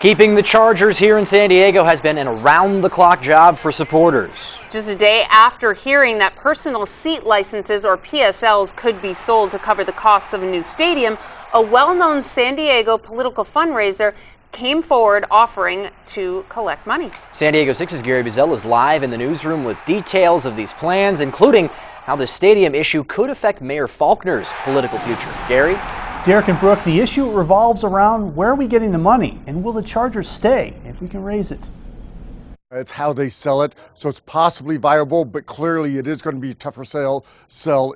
Keeping the Chargers here in San Diego has been an around-the-clock job for supporters. Just a day after hearing that personal seat licenses, or PSLs, could be sold to cover the costs of a new stadium, a well-known San Diego political fundraiser came forward offering to collect money. San Diego Six's Gary Buzel is live in the newsroom with details of these plans, including how the stadium issue could affect Mayor Faulkner's political future. Gary? Derek and Brooke, the issue revolves around where are we getting the money, and will the Chargers stay if we can raise it? It's how they sell it, so it's possibly viable, but clearly it is going to be a tougher sell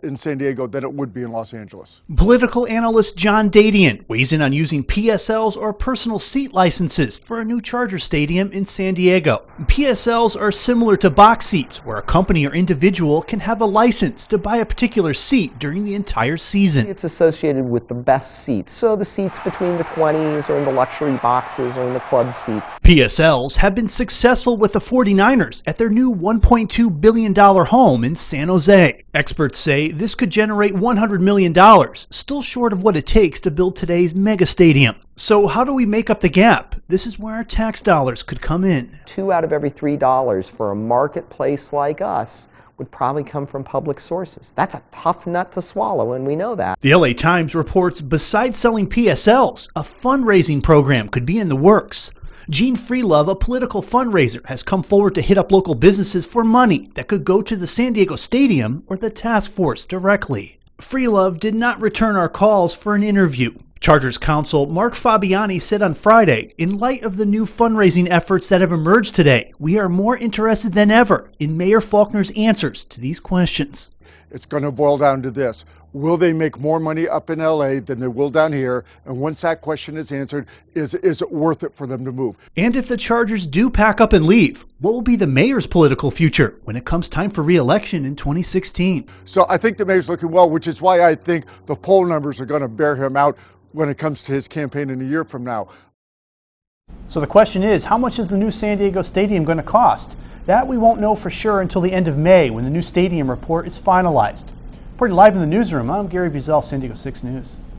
in San Diego than it would be in Los Angeles. Political analyst John Dadian weighs in on using PSLs or personal seat licenses for a new Charger stadium in San Diego. PSLs are similar to box seats, where a company or individual can have a license to buy a particular seat during the entire season. It's associated with the best seats, so the seats between the 20s or in the luxury boxes or in the club seats. PSLs have been successful with the 49ers at their new $1.2 billion home in San Jose. Experts say this could generate $100 million, still short of what it takes to build today's mega stadium. So how do we make up the gap? This is where our tax dollars could come in. $2 out of every $3 for a marketplace like us would probably come from public sources. That's a tough nut to swallow, and we know that. The LA Times reports besides selling PSLs, a fundraising program could be in the works. Gene Freelove, a political fundraiser, has come forward to hit up local businesses for money that could go to the San Diego Stadium or the task force directly. Freelove did not return our calls for an interview. Chargers counsel Mark Fabiani said on Friday, in light of the new fundraising efforts that have emerged today, we are more interested than ever in Mayor Faulkner's answers to these questions. It's going to boil down to this. Will they make more money up in LA than they will down here? And once that question is answered, is it worth it for them to move? And if the Chargers do pack up and leave, what will be the mayor's political future when it comes time for re-election in 2016? So I think the mayor's looking well, which is why I think the poll numbers are going to bear him out when it comes to his campaign in a year from now. So the question is, how much is the new San Diego Stadium going to cost? That we won't know for sure until the end of May, when the new stadium report is finalized. Reporting live in the newsroom, I'm Gary Buzel, San Diego 6 News.